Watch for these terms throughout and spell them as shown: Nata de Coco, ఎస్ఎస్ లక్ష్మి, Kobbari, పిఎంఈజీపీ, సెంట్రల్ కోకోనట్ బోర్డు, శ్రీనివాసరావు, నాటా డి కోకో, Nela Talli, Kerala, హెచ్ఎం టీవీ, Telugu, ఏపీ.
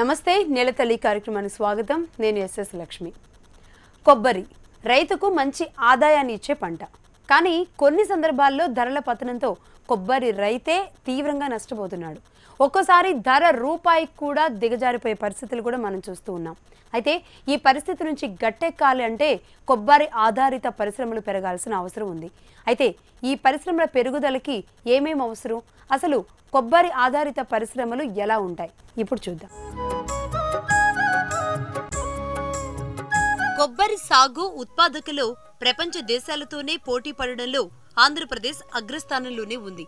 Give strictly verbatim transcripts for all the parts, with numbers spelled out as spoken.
నమస్తే నేల తల్లి కార్యక్రమానికి స్వాగతం నేను ఎస్ఎస్ లక్ష్మి కొబ్బరి రైతుకు మంచి ఆదాయాన్ని ఇచ్చే పంట కానీ కొన్ని సందర్భాల్లో ధరల పతనంతో కొబ్బరి రైతే తీవ్రంగా నష్టపోతున్నాడు ఒక్కోసారి ధర రూపాయి కూడా దిగజారిపోయే పరిస్థితులు కూడా మనం చూస్తూ ఉన్నాం అయితే ఈ పరిస్థితి నుంచి గట్టెక్కాలి అంటే కొబ్బరి ఆధారిత పరిశ్రమలు పెరగాల్సిన అవసరం ఉంది అయితే ఈ పరిశ్రమల పెరుగుదలకి ఏమేం అవసరం అసలు కొబ్బరి ఆధారిత పరిశ్రమలు ఎలా ఉంటాయి ఇప్పుడు చూద్దాం కొబ్బరి సాగు ఉత్పాదకలో ప్రపంచ దేశాలతోనే పోటీ పడడంలో ఆంధ్రప్రదేశ్ అగ్రస్థానంలోనే ఉంది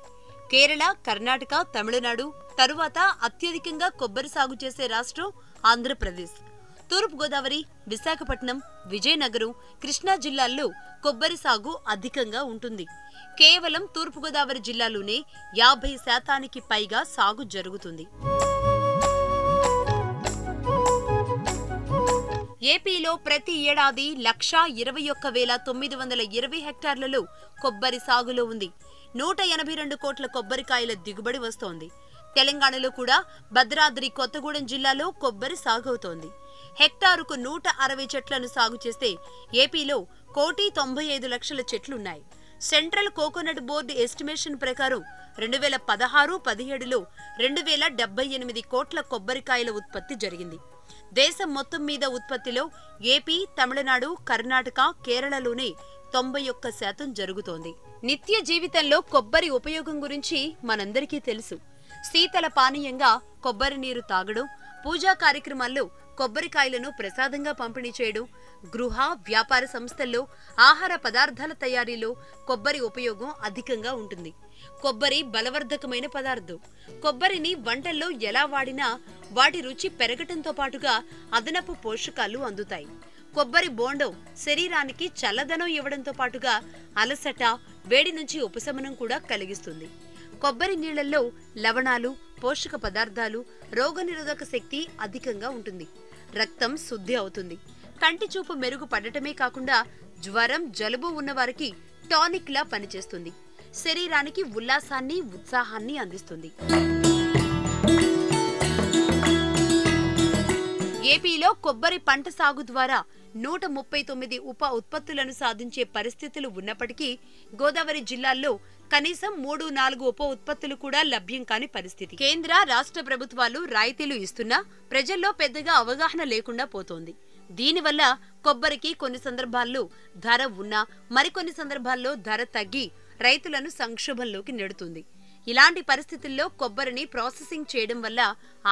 కేరళ కర్ణాటక తమిళనాడు తరువాత అత్యధికంగా కొబ్బరి సాగు చేసే రాష్ట్రం ఆంధ్రప్రదేశ్ తూర్పు గోదావరి విశాఖపట్నం విజయనగరం కృష్ణా జిల్లాల్లో కొబ్బరి సాగు అధికంగా ఉంటుంది కేవలం తూర్పు గోదావరి జిల్లాలోనే యాభై శాతానికి పైగా సాగు జరుగుతుంది ఏపీలో ప్రతి ఏడాది లక్షా ఇరవై ఒక్క వేల తొమ్మిది వందల ఇరవై హెక్టార్లలో కొబ్బరి సాగులో ఉంది నూట ఎనభై రెండు కోట్ల కొబ్బరికాయల దిగుబడి వస్తోంది తెలంగాణలో కూడా భద్రాద్రి కొత్తగూడెం జిల్లాలో కొబ్బరి సాగవుతోంది హెక్టారుకు నూట అరవై చెట్లను సాగు చేస్తే ఏపీలో కోటి తొంభై ఐదు లక్షల చెట్లున్నాయి సెంట్రల్ కోకోనట్ బోర్డు ఎస్టిమేషన్ ప్రకారం రెండు వేల పదహారు పదిహేడులో రెండు వేల డెబ్బై ఎనిమిది కోట్ల కొబ్బరికాయల ఉత్పత్తి జరిగింది దేశం మొత్తం మీద ఉత్పత్తిలో ఏపీ తమిళనాడు కర్ణాటక కేరళలోనే తొంభై ఒక్క శాతం జరుగుతోంది నిత్య జీవితంలో కొబ్బరి ఉపయోగం గురించి మనందరికీ తెలుసు శీతల పానీయంగా కొబ్బరి నీరు తాగడం పూజా కార్యక్రమాల్లో కొబ్బరికాయలను ప్రసాదంగా పంపిణీ చేయడం గృహ వ్యాపార సంస్థల్లో ఆహార పదార్థాల తయారీలో కొబ్బరి ఉపయోగం అధికంగా ఉంటుంది కొబ్బరి బలవర్ధకమైన పదార్థం కొబ్బరిని వంటల్లో ఎలా వాడినా వాటి రుచి పెరగటంతో పాటుగా అదనపు పోషకాలు అందుతాయి కొబ్బరి బోండం శరీరానికి చల్లదనం ఇవ్వడంతో పాటుగా అలసట వేడి నుంచి ఉపశమనం కూడా కలిగిస్తుంది కొబ్బరి నీళ్లలో లవణాలు పోషక పదార్థాలు రోగనిరోధక శక్తి అధికంగా ఉంటుంది రక్తం శుద్ధి అవుతుంది కంటి చూపు మెరుగుపడటమే కాకుండా జ్వరం జలుబు ఉన్నవారికి టానిక్ లా పనిచేస్తుంది శరీరానికి ఉల్లాసాన్ని ఉత్సాహాన్ని అందిస్తుంది ఏపీలో కొబ్బరి పంట సాగు ద్వారా నూట ముప్పై తొమ్మిది ఉప ఉత్పత్తులను సాధించే పరిస్థితులు ఉన్నప్పటికీ గోదావరి జిల్లాల్లో కనీసం మూడు నాలుగు ఉప ఉత్పత్తులు కూడా లభ్యం కాని పరిస్థితి కేంద్ర రాష్ట్ర ప్రభుత్వాలు రాయితీలు ఇస్తున్నా ప్రజల్లో పెద్దగా అవగాహన లేకుండా పోతోంది దీనివల్ల కొబ్బరికి కొన్ని సందర్భాల్లో ధర ఉన్నా మరికొన్ని సందర్భాల్లో ధర తగ్గి రైతులను సంక్షోభంలోకి నెడుతుంది ఇలాంటి పరిస్థితుల్లో కొబ్బరిని ప్రాసెసింగ్ చేయడం వల్ల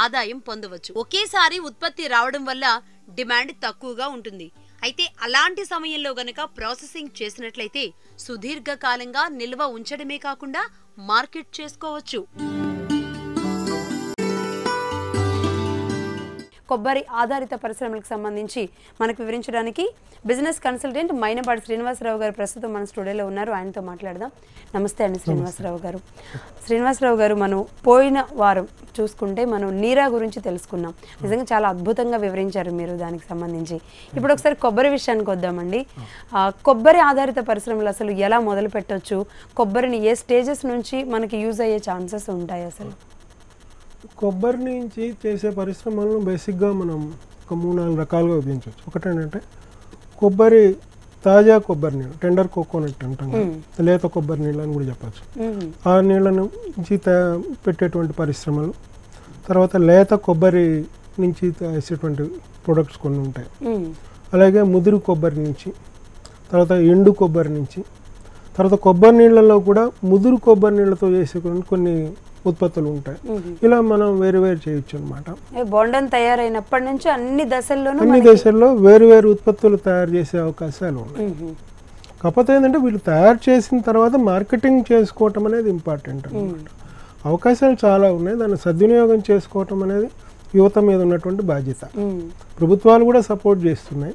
ఆదాయం పొందవచ్చు ఒకేసారి ఉత్పత్తి రావడం వల్ల డిమాండ్ తక్కువగా ఉంటుంది అయితే అలాంటి సమయంలో గనక ప్రాసెసింగ్ చేసినట్లయితే సుదీర్ఘకాలంగా నిల్వ ఉంచడమే కాకుండా మార్కెట్ చేసుకోవచ్చు కొబ్బరి ఆధారిత పరిశ్రమలకు సంబంధించి మనకు వివరించడానికి బిజినెస్ కన్సల్టెంట్ మైనపాటి శ్రీనివాసరావు గారు ప్రస్తుతం మన స్టూడియోలో ఉన్నారు ఆయనతో మాట్లాడదాం నమస్తే అండి శ్రీనివాసరావు గారు శ్రీనివాసరావు గారు మనం పోయిన వారం చూసుకుంటే మనం నీరా గురించి తెలుసుకున్నాం నిజంగా చాలా అద్భుతంగా వివరించారు మీరు దానికి సంబంధించి ఇప్పుడు ఒకసారి కొబ్బరి విషయానికి వద్దామండి కొబ్బరి ఆధారిత పరిశ్రమలు అసలు ఎలా మొదలు పెట్టవచ్చు కొబ్బరిని ఏ స్టేజెస్ నుంచి మనకి యూజ్ అయ్యే ఛాన్సెస్ ఉంటాయి అసలు కొబ్బరి నుంచి చేసే పరిశ్రమలను బేసిక్గా మనం ఒక మూడు నాలుగు రకాలుగా విభజించవచ్చు ఒకటేంటంటే కొబ్బరి తాజా కొబ్బరి నీళ్ళు టెండర్ కోకోనట్ అంటాం లేత కొబ్బరి నీళ్ళు అని కూడా చెప్పచ్చు ఆ నీళ్ళను నుంచి పెట్టేటువంటి పరిశ్రమలు తర్వాత లేత కొబ్బరి నుంచి వేసేటువంటి ప్రొడక్ట్స్ కొన్ని ఉంటాయి అలాగే ముదురు కొబ్బరి నుంచి తర్వాత ఎండు కొబ్బరి నుంచి తర్వాత కొబ్బరి నీళ్ళలో కూడా ముదురు కొబ్బరి నీళ్ళతో వేసేటువంటి కొన్ని ఉత్పత్తులు ఉంటాయి ఇలా మనం వేరు వేరు చేయొచ్చు అనమాట బొండం తయారైనప్పటి నుంచి అన్ని దశల్లోనూ అన్ని దశల్లో వేరు వేరు ఉత్పత్తులు తయారు చేసే అవకాశాలు ఉన్నాయి కాకపోతే ఏంటంటే వీళ్ళు తయారు చేసిన తర్వాత మార్కెటింగ్ చేసుకోవటం అనేది ఇంపార్టెంట్ అనమాట అవకాశాలు చాలా ఉన్నాయి దాన్ని సద్వినియోగం చేసుకోవటం అనేది యువత మీద ఉన్నటువంటి బాధ్యత ప్రభుత్వాలు కూడా సపోర్ట్ చేస్తున్నాయి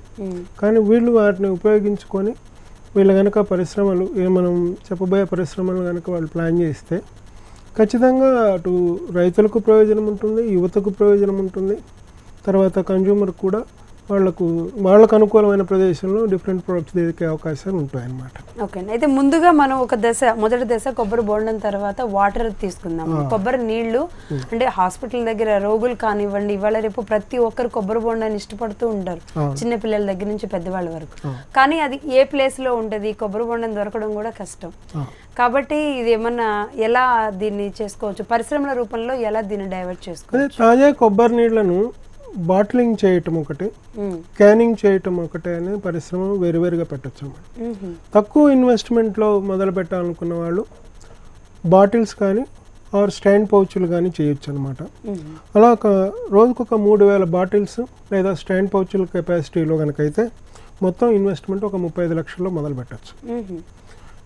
కానీ వీళ్ళు వాటిని ఉపయోగించుకొని వీళ్ళు కనుక పరిశ్రమలు ఏ మనం చెప్పబోయే పరిశ్రమలు కనుక వాళ్ళు ప్లాన్ చేస్తే ఖచ్చితంగా అటు రైతులకు ప్రయోజనం ఉంటుంది యువతకు ప్రయోజనం ఉంటుంది తర్వాత కన్జ్యూమర్కి కూడా వాళ్ళకు వాళ్ళకు అనుకూలమైన ప్రదేశంలో డిఫరెంట్ ప్రొడక్ట్స్ దొరికే అవకాశాలు ఉంటాయి అన్నమాట. ఓకే, అయితే ముందుగా మనం ఒక దశ మొదటి దశ కొబ్బరి బోండం తర్వాత వాటర్ తీసుకుందాం. కొబ్బరి నీళ్లు అంటే హాస్పిటల్ దగ్గర రోగులు కానివ్వండి, ఇవాళ రేపు ప్రతి ఒక్కరు కొబ్బరి బోండాన్ని ఇష్టపడుతూ ఉంటారు, చిన్న పిల్లల దగ్గర నుంచి పెద్దవాళ్ళ వరకు. కానీ అది ఏ ప్లేస్ లో ఉంటుంది, కొబ్బరి బోండం దొరకడం కూడా కష్టం. కాబట్టి ఇది ఏమన్నా ఎలా దీన్ని చేసుకోవచ్చు, పరిశ్రమల రూపంలో ఎలా దీన్ని డైవర్ట్ చేసుకోవచ్చు? తాజా కొబ్బరి నీళ్లను బాటిలింగ్ చేయటం ఒకటి, క్యానింగ్ చేయటం ఒకటి అనే పరిశ్రమ వేరు వేరుగా పెట్టచ్చు అన్నమాట. తక్కువ ఇన్వెస్ట్మెంట్లో మొదలు పెట్టాలనుకున్న వాళ్ళు బాటిల్స్ కానీ ఆర్ స్టాండ్ పౌచులు కానీ చేయొచ్చు అనమాట. అలా ఒక రోజుకొక మూడు వేల బాటిల్స్ లేదా స్టాండ్ పౌచుల కెపాసిటీలో కనుకైతే మొత్తం ఇన్వెస్ట్మెంట్ ఒక ముప్పై ఐదు లక్షల్లో మొదలు పెట్టచ్చు.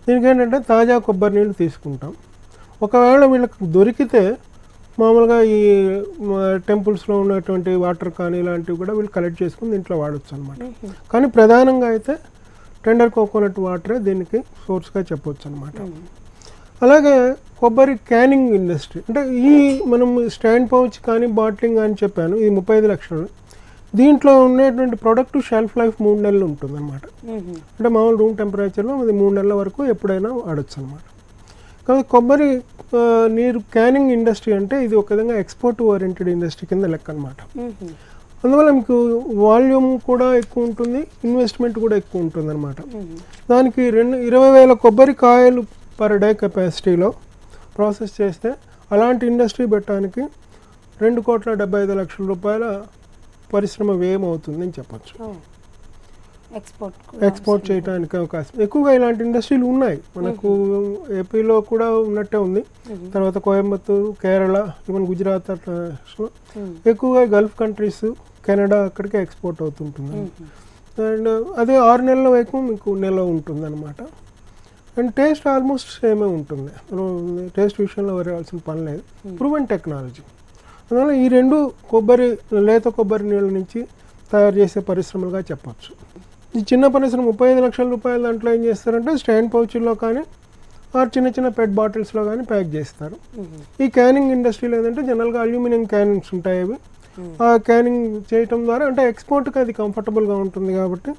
దీనికి ఏంటంటే తాజా కొబ్బరి నీళ్ళు తీసుకుంటాం. ఒకవేళ వీళ్ళకి దొరికితే మామూలుగా ఈ టెంపుల్స్లో ఉన్నటువంటి వాటర్ కానీ ఇలాంటివి కూడా వీళ్ళు కలెక్ట్ చేసుకుని దీంట్లో వాడచ్చు అనమాట. కానీ ప్రధానంగా అయితే టెండర్ కోకోనట్ వాటరే దీనికి సోర్స్గా చెప్పవచ్చు అనమాట. అలాగే కొబ్బరి క్యానింగ్ ఇండస్ట్రీ అంటే ఈ మనం స్టాండ్ పౌచ్ కానీ బాటిలింగ్ అని చెప్పాను, ఇది ముప్పై ఐదు లక్షలు. దీంట్లో ఉండేటువంటి ప్రోడక్ట్ షెల్ఫ్ లైఫ్ మూడు నెలలు ఉంటుంది అనమాట. అంటే మామూలు రూమ్ టెంపరేచర్లో అది మూడు నెలల వరకు ఎప్పుడైనా వాడచ్చు అనమాట. కాబట్టి కొబ్బరి నీరు క్యానింగ్ ఇండస్ట్రీ అంటే ఇది ఒక విధంగా ఎక్స్పోర్ట్ ఓరియంటెడ్ ఇండస్ట్రీ కింద లెక్క అనమాట. అందువల్ల మీకు వాల్యూమ్ కూడా ఎక్కువ ఉంటుంది, ఇన్వెస్ట్మెంట్ కూడా ఎక్కువ ఉంటుంది అనమాట. దానికి రెండు ఇరవై వేల కొబ్బరి కాయలు పర్ డే కెపాసిటీలో ప్రాసెస్ చేస్తే అలాంటి ఇండస్ట్రీ పెట్టడానికి రెండు కోట్ల డెబ్బై ఐదు లక్షల రూపాయల పరిశ్రమ వ్యయం అవుతుంది అని చెప్పచ్చు. ఎక్స్పోర్ట్ ఎక్స్పోర్ట్ చేయడానికి అవకాశం ఎక్కువగా ఇలాంటి ఇండస్ట్రీలు ఉన్నాయి. మనకు ఏపీలో కూడా ఉన్నట్టే ఉంది, తర్వాత కోయంబత్తూరు, కేరళ, ఈవెన్ గుజరాత్ అట్లా ఎక్కువగా గల్ఫ్ కంట్రీస్, కెనడా అక్కడికి ఎక్స్పోర్ట్ అవుతుంటుంది. అండ్ అదే ఆరు నెలల వైపు మీకు నిల్వ ఉంటుంది అనమాట. అండ్ టేస్ట్ ఆల్మోస్ట్ సేమే ఉంటుంది, టేస్ట్ విషయంలో వరవాల్సిన పని లేదు, ప్రూవెన్ టెక్నాలజీ. అందువల్ల ఈ రెండు కొబ్బరి లేత కొబ్బరి నీళ్ళ నుంచి తయారు చేసే పరిశ్రమలుగా చెప్పచ్చు. ఈ చిన్న పరిశ్రమ ముప్పై ఐదు లక్షల రూపాయల దాంట్లో ఏం చేస్తారంటే స్టాండ్ పౌచుల్లో కానీ ఆ చిన్న చిన్న పెట్ బాటిల్స్లో కానీ ప్యాక్ చేస్తారు. ఈ క్యానింగ్ ఇండస్ట్రీలో ఏంటంటే జనరల్గా అల్యూమినియం క్యానింగ్స్ ఉంటాయి, అవి ఆ క్యానింగ్ చేయటం ద్వారా అంటే ఎక్స్పోర్ట్కి అది కంఫర్టబుల్గా ఉంటుంది కాబట్టి,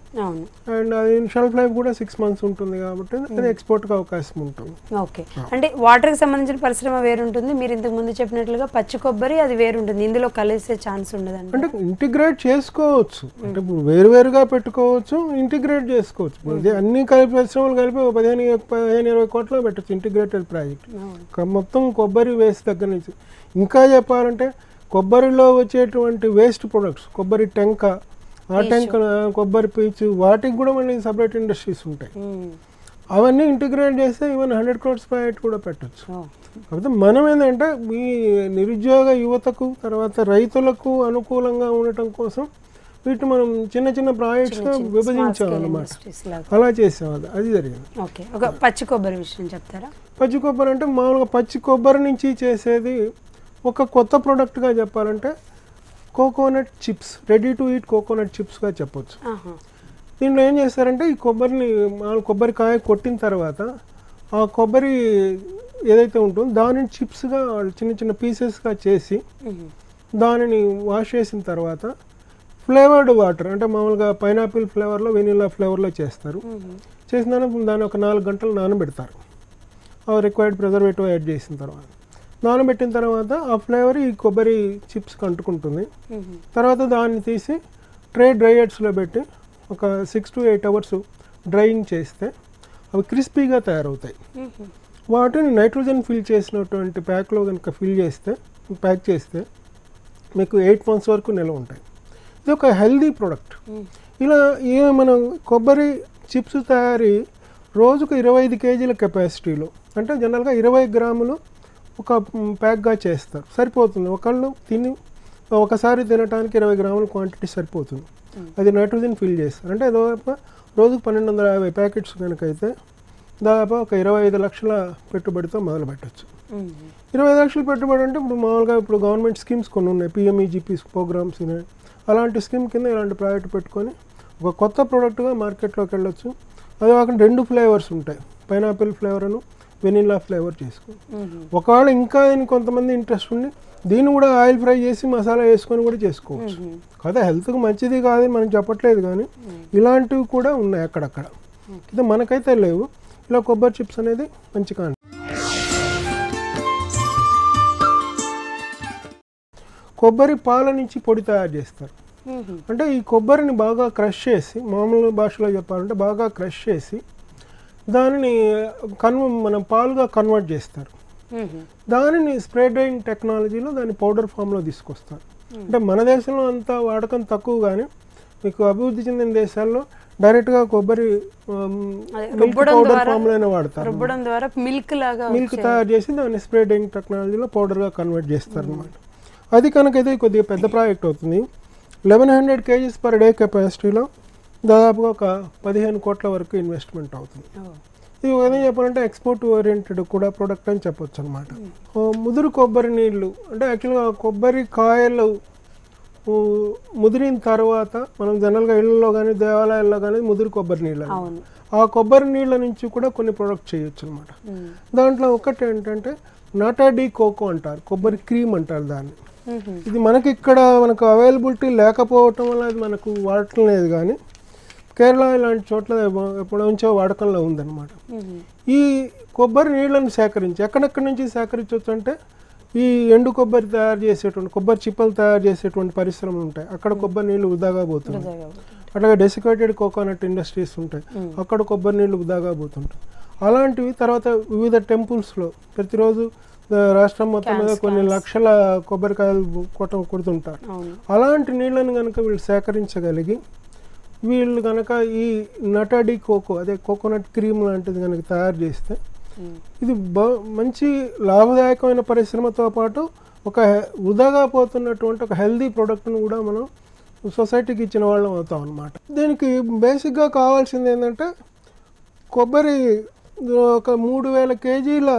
అండ్ అది షెల్ఫ్ లైఫ్ కూడా సిక్స్ మంత్స్ ఉంటుంది కాబట్టి అది ఎక్స్పోర్ట్కి అవకాశం ఉంటుంది. ఓకే, అంటే వాటర్కి సంబంధించిన పరిశ్రమ వేరుంటుంది, మీరు ఇంతకు ముందు చెప్పినట్లుగా పచ్చి కొబ్బరి అది వేరుంటుంది, ఇందులో కలిసే ఛాన్స్ ఉండదు. అంటే ఇంటిగ్రేట్ చేసుకోవచ్చు, అంటే ఇప్పుడు వేరువేరుగా పెట్టుకోవచ్చు, ఇంటిగ్రేట్ చేసుకోవచ్చు. అన్ని కలిపి పరిశ్రమలు కలిపి పదిహేను పదిహేను ఇరవై కోట్లో పెట్టచ్చు ఇంటిగ్రేటెడ్ ప్రాజెక్ట్ మొత్తం కొబ్బరి వేస్ట్ దగ్గర నుంచి. ఇంకా చెప్పాలంటే కొబ్బరిలో వచ్చేటువంటి వేస్ట్ ప్రొడక్ట్స్, కొబ్బరి టెంక, ఆ టెంక, కొబ్బరి పీచు, వాటికి కూడా మళ్ళీ సపరేట్ ఇండస్ట్రీస్ ఉంటాయి. అవన్నీ ఇంటిగ్రేట్ చేస్తే ఈవెన్ హండ్రెడ్ క్రోడ్స్ ప్రాజెక్ట్ కూడా పెట్టచ్చు. కాకపోతే మనం ఏంటంటే ఈ నిరుద్యోగ యువతకు, తర్వాత రైతులకు అనుకూలంగా ఉండటం కోసం వీటిని మనం చిన్న చిన్న ప్రాజెక్ట్స్గా విభజించామన్నమాట, అలా చేసేవాళ్ళు. అది జరిగింది. ఓకే, ఒక పచ్చి కొబ్బరి విషయం చెప్తారా? పచ్చి కొబ్బరి అంటే మామూలుగా పచ్చి కొబ్బరి నుంచి చేసేది ఒక కొత్త ప్రోడక్ట్గా చెప్పాలంటే coconut chips, ready to eat coconut చిప్స్గా చెప్పొచ్చు. దీంట్లో ఏం చేస్తారంటే ఈ కొబ్బరిని మామూలు కొబ్బరికాయ కొట్టిన తర్వాత ఆ కొబ్బరి ఏదైతే ఉంటుందో దానిని చిప్స్గా చిన్న చిన్న పీసెస్గా చేసి దానిని వాష్ చేసిన తర్వాత ఫ్లేవర్డ్ వాటర్ అంటే మామూలుగా పైనాపిల్ ఫ్లేవర్లో, వెనీలా ఫ్లేవర్లో చేస్తారు. చేసిన తర్వాత దాన్ని ఒక నాలుగు గంటలు నానబెడతారు, ఆ రిక్వైర్డ్ ప్రిజర్వేటివ్ యాడ్ చేసిన తర్వాత. నానబెట్టిన తర్వాత ఆ ఫ్లేవర్ ఈ కొబ్బరి చిప్స్కి అంటుకుంటుంది. తర్వాత దాన్ని తీసి ట్రే డ్రైయర్స్లో పెట్టి ఒక six to eight hours drying చేస్తే అవి క్రిస్పీగా తయారవుతాయి. వాటిని నైట్రోజన్ ఫిల్ చేసినటువంటి ప్యాక్లో కనుక ఫిల్ చేస్తే ప్యాక్ చేస్తే మీకు ఎయిట్ మంత్స్ వరకు నిల్వ ఉంటాయి. ఇది ఒక హెల్దీ ప్రోడక్ట్. ఇలా ఏ మనం కొబ్బరి చిప్స్ తయారీ రోజుకు ఇరవై ఐదు కేజీల కెపాసిటీలో అంటే జనరల్గా ఇరవై గ్రాములు ఒక ప్యాక్గా చేస్తారు, సరిపోతుంది. ఒకళ్ళు తిని ఒకసారి తినడానికి ఇరవై గ్రాముల క్వాంటిటీ సరిపోతుంది. అది నైట్రోజన్ ఫిల్ చేస్తారు అంటే దాదాపు రోజుకు పన్నెండు వందల యాభై ప్యాకెట్స్ కనుక అయితే దాదాపు ఒక ఇరవై ఐదు లక్షల పెట్టుబడితో మొదలు పెట్టచ్చు. ఇరవై ఐదు లక్షల పెట్టుబడి అంటే ఇప్పుడు మామూలుగా ఇప్పుడు గవర్నమెంట్ స్కీమ్స్ కొన్ని ఉన్నాయి, పిఎంఈజీపీ ప్రోగ్రామ్స్ ఉన్నాయి, అలాంటి స్కీమ్ కింద ఇలాంటి ప్రాజెక్ట్ పెట్టుకొని ఒక కొత్త ప్రోడక్ట్గా మార్కెట్లోకి వెళ్ళొచ్చు. అది కాకుండా రెండు ఫ్లేవర్స్ ఉంటాయి, పైనాపిల్ ఫ్లేవర్ను వెనిలా ఫ్లేవర్ చేసుకోవచ్చు. ఒకవేళ ఇంకా కొంతమంది ఇంట్రెస్ట్ ఉంది దీన్ని కూడా ఆయిల్ ఫ్రై చేసి మసాలా వేసుకొని కూడా చేసుకోవచ్చు కదా. హెల్త్కి మంచిది కాదని మనం చెప్పట్లేదు కానీ ఇలాంటివి కూడా ఉన్నాయి అక్కడక్కడ. ఇది మనకైతే లేవు. ఇలా కొబ్బరి చిప్స్ అనేది మంచి కాండి. కొబ్బరి పాల నుంచి పొడి తయారు చేస్తారు. అంటే ఈ కొబ్బరిని బాగా క్రష్ చేసి, మామూలు భాషలో చెప్పాలంటే బాగా క్రష్ చేసి దానిని కన్వ మనం పాలుగా కన్వర్ట్ చేస్తారు. దానిని స్ప్రే డ్రైయింగ్ టెక్నాలజీలో దాన్ని పౌడర్ ఫామ్లో తీసుకొస్తారు. అంటే మన దేశంలో అంత వాడకం తక్కువ కానీ మీకు అభివృద్ధి చెందిన దేశాల్లో డైరెక్ట్గా కొబ్బరి పౌడర్ ఫామ్లోనే వాడతారు. మిల్క్ మిల్క్ తయారు చేసి దాన్ని స్ప్రే డ్రైయింగ్ టెక్నాలజీలో పౌడర్గా కన్వర్ట్ చేస్తారు అన్నమాట. అది కనుకైతే కొద్దిగా పెద్ద ప్రాజెక్ట్ అవుతుంది. Eleven hundred KGs per day కెపాసిటీలో దాదాపుగా ఒక పదిహేను కోట్ల వరకు ఇన్వెస్ట్మెంట్ అవుతుంది. ఇది ఏదైనా చెప్పాలంటే ఎక్స్పోర్ట్ ఓరియంటెడ్ కూడా ప్రోడక్ట్ అని చెప్పొచ్చు అనమాట. ముదురు కొబ్బరి నీళ్ళు అంటే యాక్చువల్గా కొబ్బరి కాయలు ముదిరిన తర్వాత మనం జనరల్గా ఇళ్ళలో కానీ దేవాలయాల్లో కానీ ముదురు కొబ్బరి నీళ్ళు, ఆ కొబ్బరి నీళ్ళ నుంచి కూడా కొన్ని ప్రోడక్ట్ చేయొచ్చు అనమాట. దాంట్లో ఒకటి ఏంటంటే నాటా డి కోకో అంటారు, కొబ్బరి క్రీమ్ అంటారు దాన్ని. ఇది మనకి ఇక్కడ మనకు అవైలబిలిటీ లేకపోవటం వల్ల అది మనకు వాడటం లేదు కానీ కేరళ ఇలాంటి చోట్ల ఎప్పటి నుంచో వాడకంలో ఉందన్నమాట. ఈ కొబ్బరి నీళ్ళను సేకరించి ఎక్కడెక్కడి నుంచి సేకరించవచ్చు అంటే ఈ ఎండు కొబ్బరి తయారు చేసేటువంటి కొబ్బరి చిప్పలు తయారు చేసేటువంటి పరిశ్రమలు ఉంటాయి, అక్కడ కొబ్బరి నీళ్ళు వృధాగా పోతుంటాయి. అట్లాగే డెసికేటెడ్ కోకోనట్ ఇండస్ట్రీస్ ఉంటాయి, అక్కడ కొబ్బరి నీళ్ళు వృధాగా పోతుంటాయి. అలాంటివి తర్వాత వివిధ టెంపుల్స్లో ప్రతిరోజు రాష్ట్రం మొత్తం మీద కొన్ని లక్షల కొబ్బరికాయలు కొట్ట కొడుతుంటారు. అలాంటి నీళ్ళను కనుక వీళ్ళు సేకరించగలిగి వీళ్ళు కనుక ఈ నటా డి కోకో అదే కోకోనట్ క్రీమ్ లాంటిది కనుక తయారు చేస్తే ఇది మంచి లాభదాయకమైన పరిశ్రమతో పాటు ఒక వృధాగా పోతున్నటువంటి ఒక హెల్దీ ప్రోడక్ట్ను కూడా మనం సొసైటీకి ఇచ్చిన వాళ్ళం అవుతాం అన్నమాట. దీనికి బేసిక్గా కావాల్సింది ఏంటంటే కొబ్బరి ఒక మూడు వేల కేజీల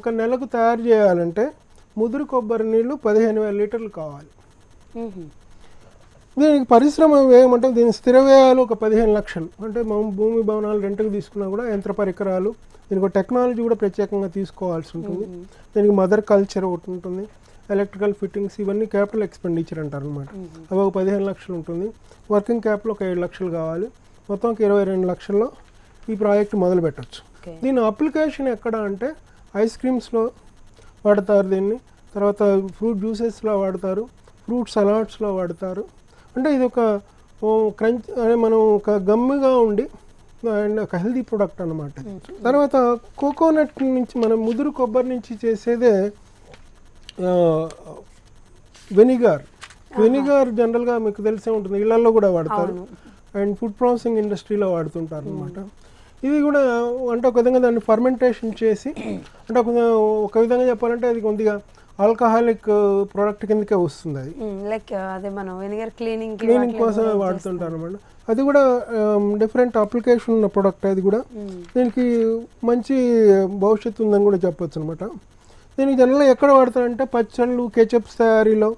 ఒక నెలకు తయారు చేయాలంటే ముదురు కొబ్బరి నీళ్ళు పదిహేను వేల లీటర్లు కావాలి. దీనికి పరిశ్రమ ఏమంటే దీని స్థిర వ్యయాలు ఒక పదిహేను లక్షలు అంటే మనం భూమి భవనాలు రెంట్కి తీసుకున్నా కూడా యంత్ర పరికరాలు దీనికి టెక్నాలజీ కూడా ప్రత్యేకంగా తీసుకోవాల్సి ఉంటుంది. దీనికి మదర్ కల్చర్ ఒకటి ఉంటుంది, ఎలక్ట్రికల్ ఫిట్టింగ్స్ ఇవన్నీ క్యాపిటల్ ఎక్స్పెండిచర్ అంటారు అనమాట. అవి ఒక పదిహేను లక్షలు ఉంటుంది. వర్కింగ్ క్యాపిటల్ ఒక ఏడు లక్షలు కావాలి. మొత్తం ఇరవై రెండు లక్షల్లో ఈ ప్రాజెక్ట్ మొదలు పెట్టచ్చు. దీని అప్లికేషన్ ఎక్కడ అంటే ఐస్ క్రీమ్స్లో వాడతారు దీన్ని, తర్వాత ఫ్రూట్ జ్యూసెస్లో వాడతారు, ఫ్రూట్ సలాడ్స్లో వాడతారు. అంటే ఇది ఒక క్రంచ్ అనే మనం ఒక గమ్ముగా ఉండి అండ్ ఒక హెల్దీ ప్రోడక్ట్ అనమాట. తర్వాత కోకోనట్ నుంచి మనం ముదురు కొబ్బరి నుంచి చేసేదే వెనిగర్. వెనిగర్ జనరల్గా మీకు తెలిసే ఉంటుంది, ఇళ్లల్లో కూడా వాడతారు అండ్ ఫుడ్ ప్రాసెసింగ్ ఇండస్ట్రీలో వాడుతుంటారు అనమాట. ఇది కూడా అంటే ఒక విధంగా దాన్ని ఫర్మెంటేషన్ చేసి అంటే ఒక విధంగా చెప్పాలంటే అది కొద్దిగా ఆల్కహాలిక్ ప్రోడక్ట్ కిందకే వస్తుంది. అది లైక్ అదే మనం వెనిగర్ క్లీనింగ్ క్లీనింగ్ కోసం వాడుతుంటాం అనమాట. అది కూడా డిఫరెంట్ అప్లికేషన్ ఉన్న ప్రోడక్ట్. అది కూడా దీనికి మంచి భవిష్యత్తు ఉందని కూడా చెప్పొచ్చు అనమాట. దీనికి జనరల్గా ఎక్కడ వాడతారంటే పచ్చళ్ళు, కెచప్స్ తయారీలో,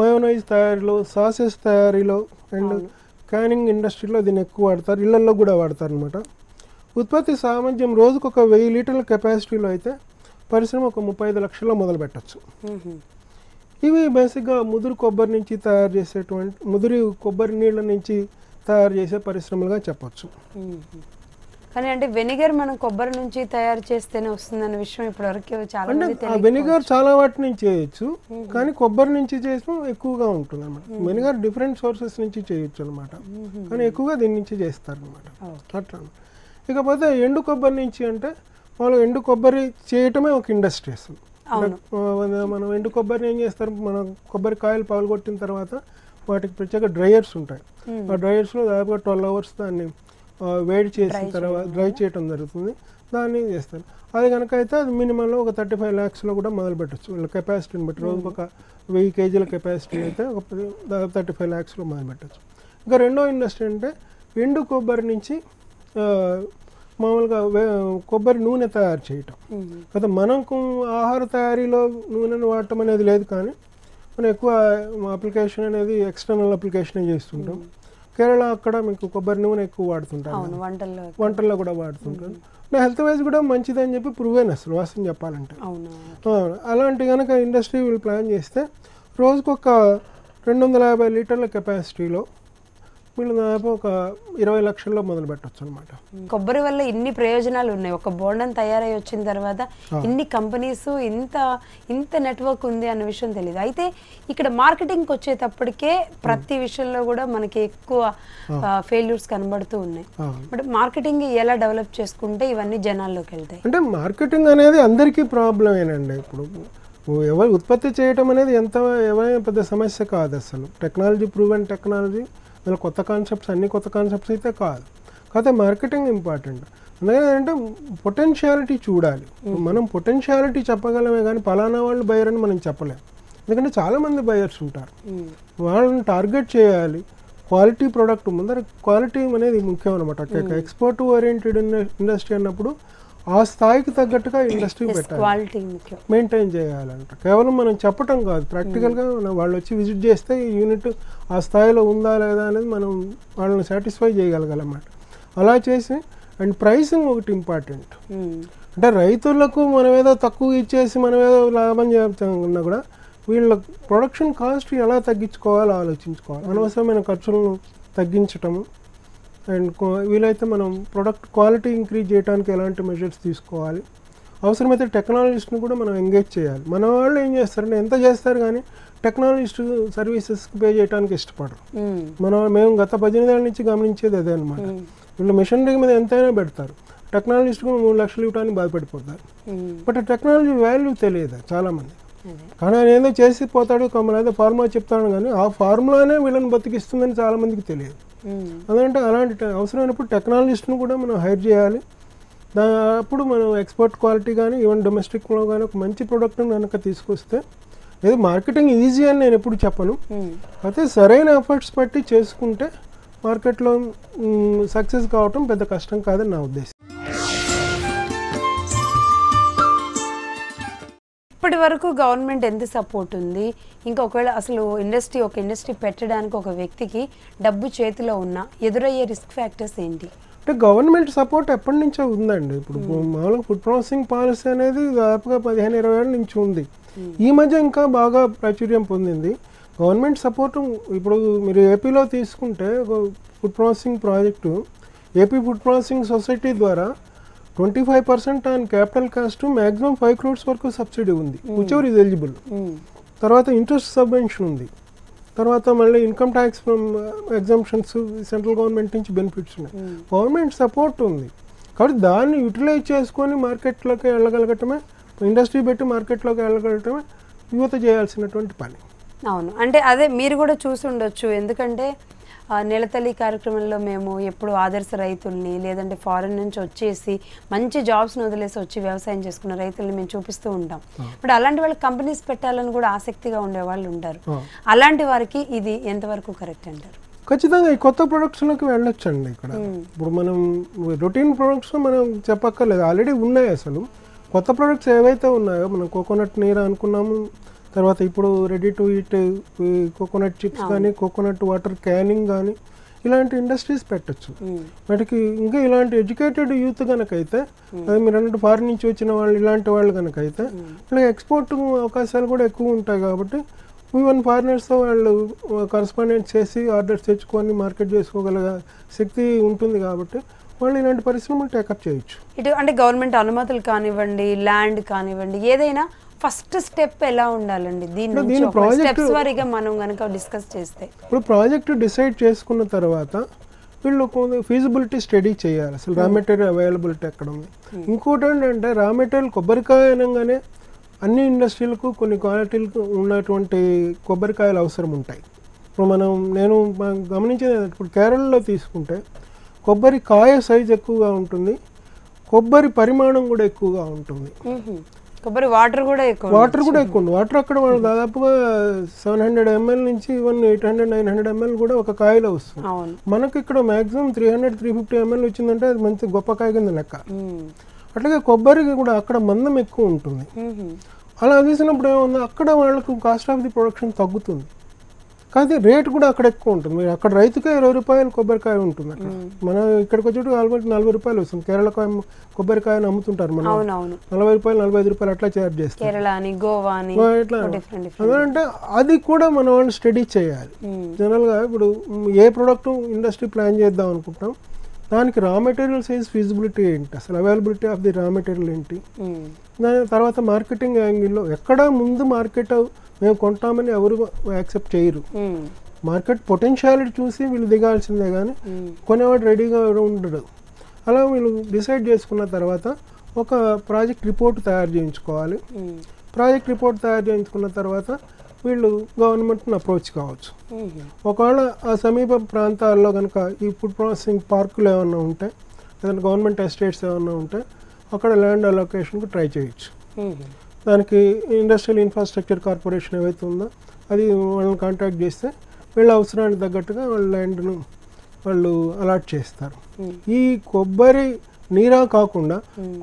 మయోనైజ్ తయారీలో, సాసెస్ తయారీలో అండ్ క్యానింగ్ ఇండస్ట్రీలో దీన్ని ఎక్కువ వాడతారు. ఇళ్లల్లో కూడా వాడతారు అనమాట. ఉత్పత్తి సామర్థ్యం రోజుకు ఒక వెయ్యి లీటర్ల కెపాసిటీలో అయితే పరిశ్రమ ఒక ముప్పై ఐదు లక్షల్లో మొదలు పెట్టచ్చు. ఇవి బేసిక్గా ముదురు కొబ్బరి నుంచి తయారు చేసేటువంటి ముదురు కొబ్బరి నీళ్ళ నుంచి తయారు చేసే పరిశ్రమలుగా చెప్పచ్చు. కానీ అంటే వెనిగర్ మనం కొబ్బరి నుంచి తయారు చేస్తేనే వస్తుందన్న విషయం ఇప్పటివరకు చాలా అంటే వెనిగర్ చాలా వాటి నుంచి చేయొచ్చు కానీ కొబ్బరి నుంచి చేసిన ఎక్కువగా ఉంటుంది అనమాట. వెనిగర్ డిఫరెంట్ సోర్సెస్ నుంచి చేయొచ్చు అనమాట కానీ ఎక్కువగా దీని నుంచి చేస్తారు అనమాట. అట్లా ఇకపోతే ఎండు కొబ్బరి నుంచి అంటే వాళ్ళు ఎండు కొబ్బరి చేయటమే ఒక ఇండస్ట్రీ అసలు. మనం ఎండు కొబ్బరిని ఏం చేస్తారు, మన కొబ్బరి కాయలు పగలగొట్టిన తర్వాత వాటికి ప్రత్యేక డ్రైయర్స్ ఉంటాయి. ఆ డ్రైయర్స్లో దాదాపుగా ట్వెల్వ్ అవర్స్ దాన్ని వేడి చేసిన తర్వాత డ్రై చేయటం జరుగుతుంది. దాన్ని చేస్తారు. అది కనుక అయితే అది మినిమంలో ఒక థర్టీ ఫైవ్ ల్యాక్స్లో కూడా మొదలు పెట్టచ్చు. వాళ్ళ కెపాసిటీని బట్టి రోజుకు ఒక వెయ్యి కేజీల కెపాసిటీ అయితే ఒక దాదాపు థర్టీ ఫైవ్ ల్యాక్స్లో మొదలు పెట్టచ్చు. ఇంకా రెండో ఇండస్ట్రీ అంటే ఎండు కొబ్బరి నుంచి మామూలుగా కొబ్బరి నూనె తయారు చేయటం కదా. మనకు ఆహార తయారీలో నూనెను వాడటం అనేది లేదు కానీ మనం ఎక్కువ అప్లికేషన్ అనేది ఎక్స్టర్నల్ అప్లికేషన్ చేస్తుంటాం. Kerala akkada meeku kobbari nune ekku vaadtuntaru avunu vantallo vantallo kuda vaadtuntaru na health wise kuda manchidi ani cheppi prove aina aslu vasam cheppalante avunu alanti ganaka industry will plan chesthe rojuku oka two fifty లీటర్ల కెపాసిటీలో మీరు దాదాపు ఒక twenty లక్షల్లో మొదలు పెట్టొచ్చు అన్నమాట. కొబ్బరి వల్ల ఇన్ని ప్రయోజనాలు ఉన్నాయి. ఒక బోండం తయారై వచ్చిన తర్వాత ఇన్ని కంపెనీస్ ఇంత ఇంత నెట్వర్క్ ఉంది అన్న విషయం తెలియదు. అయితే ఇక్కడ మార్కెటింగ్ కి వచ్చేటప్పటికే ప్రతి విషయంలో కూడా మనకి ఎక్కువ ఫెయిల్యూర్స్ కనబడుతూ ఉన్నాయి. బట్ మార్కెటింగ్ ఎలా డెవలప్ చేసుకుంటే ఇవన్నీ జనాల్లోకి వెళ్తాయి. అంటే మార్కెటింగ్ అనేది అందరికీ ప్రాబ్లం ఏనండి. ఇప్పుడు ఎవరు ఉత్పత్తి చేయడం అనేది ఎంత ఎవరైనా పెద్ద సమస్య కాదు అసలు. టెక్నాలజీ ప్రూవెన్ టెక్నాలజీ అందులో కొత్త కాన్సెప్ట్స్ అన్ని కొత్త కాన్సెప్ట్స్ అయితే కాదు. కాకపోతే మార్కెటింగ్ ఇంపార్టెంట్. అందుకని ఏంటంటే పొటెన్షియాలిటీ చూడాలి. మనం పొటెన్షియాలిటీ చెప్పగలమే కానీ ఫలానా వాళ్ళు బయర్ అని మనం చెప్పలేము. ఎందుకంటే చాలామంది బయర్స్ ఉంటారు. వాళ్ళని టార్గెట్ చేయాలి. క్వాలిటీ ప్రోడక్ట్ ముందర క్వాలిటీ అనేది ముఖ్యం అనమాట. ఎక్స్పోర్ట్ ఓరియంటెడ్ ఇండస్ట్రీ అన్నప్పుడు ఆ స్థాయికి తగ్గట్టుగా ఇండస్ట్రీ పెట్టాలి, మెయింటైన్ చేయాలంట. కేవలం మనం చెప్పటం కాదు, ప్రాక్టికల్గా వాళ్ళు వచ్చి విజిట్ చేస్తే ఈ యూనిట్ ఆ స్థాయిలో ఉందా లేదా అనేది మనం వాళ్ళని సాటిస్ఫై చేయగలగాలన్నమాట. అలా చేసి అండ్ ప్రైసింగ్ ఒకటి ఇంపార్టెంట్. అంటే రైతులకు మనం ఏదో తక్కువ ఇచ్చేసి మనం ఏదో లాభం చేస్తున్నా కూడా వీళ్ళ ప్రొడక్షన్ కాస్ట్ ఎలా తగ్గించుకోవాలో ఆలోచించుకోవాలి. అనవసరమైన ఖర్చులను తగ్గించటము అండ్ వీలైతే మనం ప్రోడక్ట్ క్వాలిటీ ఇంక్రీజ్ చేయడానికి ఎలాంటి మెజర్స్ తీసుకోవాలి. అవసరమైతే టెక్నాలజిస్ట్ని కూడా మనం ఎంగేజ్ చేయాలి. మన వాళ్ళు ఏం చేస్తారంటే ఎంత చేస్తారు కానీ టెక్నాలజిస్ట్ సర్వీసెస్కి పే చేయడానికి ఇష్టపడరు. మనం మేము గత పద్దెనిమిది ఏళ్ళ నుంచి గమనించేది అదే అనమాట. వీళ్ళు మెషినరీ మీద ఎంతైనా పెడతారు, టెక్నాలజిస్ట్ కూడా మూడు లక్షలు ఇవ్వడానికి బాధపడిపోతారు. బట్ టెక్నాలజీ వాల్యూ తెలియదు చాలామంది. కానీ ఆయన ఏదో చేసి పోతాడు, కమలేదో ఫార్ములా చెప్తాడు కానీ ఆ ఫార్ములానే వీళ్ళని బతికిస్తుందని చాలామందికి తెలియదు. అదంటే అలాంటి అవసరమైనప్పుడు టెక్నాలజిస్ట్ను కూడా మనం హైర్ చేయాలి. దా అప్పుడు మనం ఎక్స్పోర్ట్ క్వాలిటీ కానీ ఈవెన్ డొమెస్టిక్లో కానీ ఒక మంచి ప్రోడక్ట్ని కనుక తీసుకొస్తే, ఏదో మార్కెటింగ్ ఈజీ అని నేను ఎప్పుడు చెప్పను, అయితే సరైన ఎఫర్ట్స్ పెట్టి చేసుకుంటే మార్కెట్లో సక్సెస్ కావటం పెద్ద కష్టం కాదని నా ఉద్దేశం. ఇప్పటి వరకు గవర్నమెంట్ ఎంత సపోర్ట్ ఉంది, ఇంకా ఒకవేళ అసలు ఇండస్ట్రీ ఒక ఇండస్ట్రీ పెట్టడానికి ఒక వ్యక్తికి డబ్బు చేతిలో ఉన్నా ఎదురయ్యే రిస్క్ ఫ్యాక్టర్స్ ఏంటి? అంటే గవర్నమెంట్ సపోర్ట్ ఎప్పటి నుంచో ఉందండి. ఇప్పుడు మామూలుగా ఫుడ్ ప్రాసెసింగ్ పాలసీ అనేది దాదాపుగా పదిహేను ఇరవై ఏళ్ళ నుంచి ఉంది. ఈ మధ్య ఇంకా బాగా ప్రాచుర్యం పొందింది. గవర్నమెంట్ సపోర్ట్ ఇప్పుడు మీరు ఏపీలో తీసుకుంటే ఒక food processing project ఏపీ food processing society ద్వారా twenty five percent on capital cost maximum five crores వరకు సబ్సిడీ ఉంది, విచ్ ఎవర్ ఈజ్ ఎలిజిబుల్. తర్వాత ఇంట్రెస్ట్ సబ్వెన్షన్ ఉంది. తర్వాత మళ్ళీ income tax exemptions central government నుంచి బెనిఫిట్స్ ఉన్నాయి. గవర్నమెంట్ సపోర్ట్ ఉంది కాబట్టి దాన్ని యూటిలైజ్ చేసుకొని మార్కెట్లోకి వెళ్ళగలగటమే, ఇండస్ట్రీ పెట్టి మార్కెట్లోకి వెళ్ళగలగటమే యువత చేయాల్సినటువంటి పని. అవును, అంటే అదే మీరు కూడా చూసి ఉండొచ్చు. ఎందుకంటే నేల తల్లి కార్యక్రమంలో మేము ఎప్పుడు ఆదర్శ రైతుల్ని, లేదంటే ఫారెన్ నుంచి వచ్చేసి మంచి జాబ్స్ని వదిలేసి వచ్చి వ్యవసాయం చేసుకున్న రైతుల్ని మేము చూపిస్తూ ఉంటాం. బట్ అలాంటి వాళ్ళకి కంపెనీస్ పెట్టాలని కూడా ఆసక్తిగా ఉండేవాళ్ళు ఉంటారు. అలాంటి వారికి ఇది ఎంతవరకు కరెక్ట్ అంటారు? ఖచ్చితంగా ఈ కొత్త ప్రొడక్ట్స్లోకి వెళ్ళొచ్చండి. ఇక్కడ ఇప్పుడు మనం రొటీన్ ప్రొడక్ట్స్ మనం చెప్పక్కర్లేదు, ఆల్రెడీ ఉన్నాయి. అసలు కొత్త ప్రొడక్ట్స్ ఏవైతే ఉన్నాయో మనం కోకోనట్ నీరు అనుకున్నాము, తర్వాత ఇప్పుడు ready to eat coconut chips కానీ కోకోనట్ వాటర్ క్యానింగ్ కానీ ఇలాంటి ఇండస్ట్రీస్ పెట్టచ్చు. వాటికి ఇంకా ఇలాంటి ఎడ్యుకేటెడ్ యూత్ కనుక అయితే, అది మీరు అన్నట్టు ఫారిన్ నుంచి వచ్చిన వాళ్ళు ఇలాంటి వాళ్ళు కనుక అయితే ఇలా ఎక్స్పోర్ట్ అవకాశాలు కూడా ఎక్కువ ఉంటాయి. కాబట్టి ఈవెన్ ఫారినర్స్తో వాళ్ళు కరస్పాండెంట్ చేసి ఆర్డర్స్ తెచ్చుకొని మార్కెట్ చేసుకోగల శక్తి ఉంటుంది. కాబట్టి వాళ్ళు ఇలాంటి పరిశ్రమలు టేకప్ చేయొచ్చు. ఇటు అంటే గవర్నమెంట్ అనుమతులు కానివ్వండి, ల్యాండ్ కానివ్వండి, ఏదైనా ఫస్ట్ స్టెప్ ఎలా ఉండాలండి? దీని ప్రాజెక్ట్స్ వారీగా మనం గనక డిస్కస్ చేస్తే, ఇప్పుడు ప్రాజెక్ట్ డిసైడ్ చేసుకున్న తర్వాత వీళ్ళు ఫీజిబిలిటీ స్టడీ చేయాలి. అసలు రా మెటీరియల్ అవైలబిలిటీ ఎక్కడ ఉంది. ఇంకోటి ఏంటంటే రా మెటీరియల్ కొబ్బరికాయ అనగానే అన్ని ఇండస్ట్రీలకు కొన్ని క్వాలిటీలకు ఉన్నటువంటి కొబ్బరికాయలు అవసరం ఉంటాయి. ఇప్పుడు మనం నేను గమనించేది ఇప్పుడు కేరళలో తీసుకుంటే కొబ్బరికాయ సైజ్ ఎక్కువగా ఉంటుంది, కొబ్బరి పరిమాణం కూడా ఎక్కువగా ఉంటుంది, కొబ్బరి వాటర్ కూడా ఎక్కువ వాటర్ కూడా ఎక్కువ ఉంది. వాటర్ అక్కడ వాళ్ళు దాదాపుగా సెవెన్ హండ్రెడ్ ఎంఎల్ నుంచి even eight hundred nine hundred ML కూడా ఒక కాయలో వస్తుంది. మనకి ఇక్కడ maximum three hundred three fifty ML వచ్చిందంటే అది మంచి గొప్ప కాయ కింద లెక్క. అట్లాగే కొబ్బరి కూడా అక్కడ మందం ఎక్కువ ఉంటుంది. అలా తీసినప్పుడు ఏమన్నా అక్కడ వాళ్ళకు కాస్ట్ ఆఫ్ ది ప్రొడక్షన్ తగ్గుతుంది. కానీ రేట్ కూడా అక్కడ ఎక్కువ ఉంటుంది. మీరు అక్కడ రైతుకే ఇరవై రూపాయలు కొబ్బరికాయ ఉంటుంది. అక్కడ మన ఇక్కడికి వచ్చేటప్పుడు ఆల్మోస్ట్ నలభై రూపాయలు వస్తుంది. కేరళ కొబ్బరికాయను అమ్ముతుంటారు మనం నలభై రూపాయలు నలభై ఐదు రూపాయలు అట్లా చేర్ చేస్తారు. అంటే అది కూడా మన వాళ్ళు స్టడీ చేయాలి. జనరల్గా ఇప్పుడు ఏ ప్రోడక్ట్ ఇండస్ట్రీ ప్లాన్ చేద్దాం అనుకుంటాం, దానికి రా మెటీరియల్ సైజ్ ఫీజిబిలిటీ ఏంటి, అసలు availability of the raw material ఏంటి, దాని తర్వాత మార్కెటింగ్ యాంగిల్లో ఎక్కడ ముందు మార్కెట్ మేము కొంటామని ఎవరు యాక్సెప్ట్ చేయరు. మార్కెట్ పొటెన్షియాలిటీ చూసి వీళ్ళు దిగాల్సిందే కానీ కొనేవాడు రెడీగా ఉండడు. అలా వీళ్ళు డిసైడ్ చేసుకున్న తర్వాత ఒక ప్రాజెక్ట్ రిపోర్ట్ తయారు చేయించుకోవాలి. ప్రాజెక్ట్ రిపోర్ట్ తయారు చేయించుకున్న తర్వాత వీళ్ళు గవర్నమెంట్ని అప్రోచ్ కావచ్చు. ఒకవేళ ఆ సమీప ప్రాంతాల్లో కనుక ఈ ఫుడ్ ప్రాసెసింగ్ పార్కులు ఏమన్నా ఉంటే, ఏదైనా గవర్నమెంట్ ఎస్టేట్స్ ఏమన్నా ఉంటే అక్కడ ల్యాండ్ అలొకేషన్కి ట్రై చేయొచ్చు. దానికి ఇండస్ట్రియల్ ఇన్ఫ్రాస్ట్రక్చర్ కార్పొరేషన్ ఏవైతే ఉందో అది వాళ్ళని కాంటాక్ట్ చేస్తే వీళ్ళ అవసరానికి తగ్గట్టుగా వాళ్ళ ల్యాండ్ను వాళ్ళు అలాట్ చేస్తారు. ఈ కొబ్బరి నీరా కాకుండా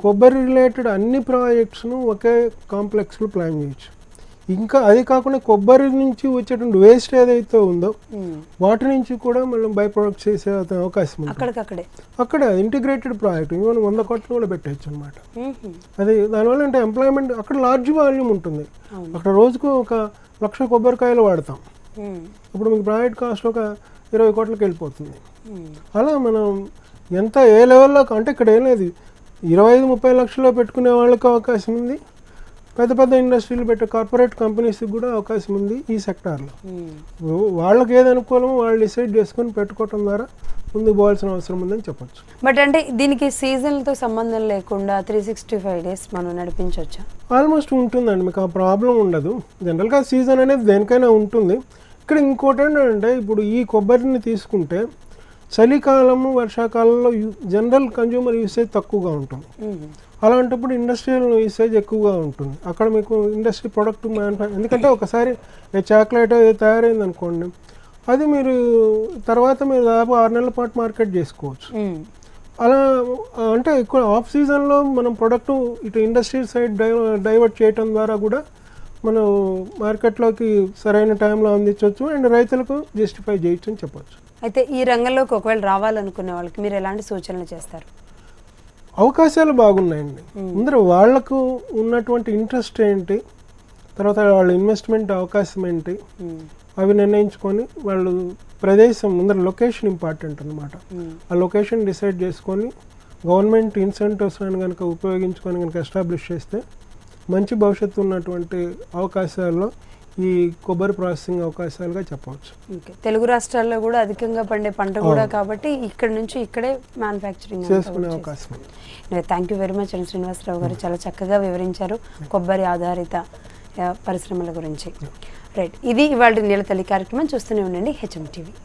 కొబ్బరి రిలేటెడ్ అన్ని ప్రాజెక్ట్స్ను ఒకే కాంప్లెక్స్లో ప్లాన్ చేయొచ్చు. ఇంకా అది కాకుండా కొబ్బరి నుంచి వచ్చేటువంటి వేస్ట్ ఏదైతే ఉందో వాటి నుంచి కూడా మనం బై ప్రొడక్ట్ చేసే అవకాశం ఉంది. అక్కడ ఇంటిగ్రేటెడ్ ప్రాజెక్ట్ ఇవన్నీ వంద కోట్లు కూడా పెట్టచ్చు అనమాట. అది దానివల్ల అంటే ఎంప్లాయ్మెంట్ అక్కడ లార్జ్ వాల్యూమ్ ఉంటుంది. అక్కడ రోజుకు ఒక లక్ష కొబ్బరికాయలు వాడతాం, ఇప్పుడు మీకు ప్రాజెక్ట్ కాస్ట్ ఒక ఇరవై కోట్లకి వెళ్ళిపోతుంది. అలా మనం ఎంత ఏ లెవెల్లో అంటే ఇక్కడ ఏం లేదు, ఇరవై ఐదు ముప్పై లక్షల్లో పెట్టుకునే వాళ్ళకి అవకాశం ఉంది. పెద్ద పెద్ద ఇండస్ట్రీలు పెట్టే కార్పొరేట్ కంపెనీస్కి కూడా అవకాశం ఉంది ఈ సెక్టార్లో. వాళ్ళకి ఏది అనుకూలమో వాళ్ళు డిసైడ్ చేసుకుని పెట్టుకోవటం ద్వారా ముందుకు పోవాల్సిన అవసరం ఉందని చెప్పచ్చు. బట్ అంటే దీనికి సీజన్లతో సంబంధం లేకుండా త్రీ సిక్స్టీ ఫైవ్ డేస్ మనం నడిపించవచ్చు ఆల్మోస్ట్ ఉంటుందండి, మీకు ఆ ప్రాబ్లం ఉండదు. జనరల్గా సీజన్ అనేది దేనికైనా ఉంటుంది. ఇక్కడ ఇంకోటి ఏంటంటే ఇప్పుడు ఈ కొబ్బరిని తీసుకుంటే చలికాలము వర్షాకాలంలో జనరల్ కన్జ్యూమర్ యూసేజ్ తక్కువగా ఉంటుంది. అలాంటప్పుడు ఇండస్ట్రియల్ యూసేజ్ ఎక్కువగా ఉంటుంది. అక్కడ మీకు ఇండస్ట్రీ ప్రొడక్ట్ మ్యానుఫ్యాక్చర్ ఎందుకంటే ఒకసారి చాక్లెట్ తయారైంది అనుకోండి, అది మీరు తర్వాత మీరు దాదాపు ఆరు నెలల పాటు మార్కెట్ చేసుకోవచ్చు. అలా అంటే ఎక్కువ ఆఫ్ సీజన్లో మనం ప్రొడక్ట్ ఇటు ఇండస్ట్రీ సైడ్ డై డైవర్ట్ చేయడం ద్వారా కూడా మనం మార్కెట్లోకి సరైన టైంలో అందించవచ్చు అండ్ రైతులకు జస్టిఫై చేయొచ్చు అని చెప్పచ్చు. అయితే ఈ రంగంలోకి ఒకవేళ రావాలనుకునే వాళ్ళకి మీరు ఎలాంటి సూచనలు చేస్తారు? అవకాశాలు బాగున్నాయండి. అందరూ వాళ్లకు ఉన్నటువంటి ఇంట్రెస్ట్ ఏంటి, తర్వాత వాళ్ళ ఇన్వెస్ట్మెంట్ అవకాశం ఏంటి, అవి నిర్ణయించుకొని వాళ్ళు ప్రదేశం ముందర లొకేషన్ ఇంపార్టెంట్ అనమాట. ఆ లొకేషన్ డిసైడ్ చేసుకొని గవర్నమెంట్ ఇన్సెంటివ్స్ కనుక ఉపయోగించుకొని కనుక ఎస్టాబ్లిష్ చేస్తే మంచి భవిష్యత్తు ఉన్నటువంటి అవకాశాల్లో ఈ కొబ్బరి ప్రాసెసింగ్ అవకాశాలుగా చెప్పవచ్చు. తెలుగు రాష్ట్రాల్లో కూడా అధికంగా పండే పంట కూడా కాబట్టి ఇక్కడ నుంచి ఇక్కడే మ్యానుఫ్యాక్చరింగ్ చేసుకునే అవకాశం. థ్యాంక్ యూ వెరీ మచ్ అండి శ్రీనివాసరావు గారు, చాలా చక్కగా వివరించారు కొబ్బరి ఆధారిత పరిశ్రమల గురించి. రైట్, ఇది ఇవాళ నీలతల్లి కార్యక్రమం. చూస్తూనే ఉండండి హెచ్ఎం టీవీ.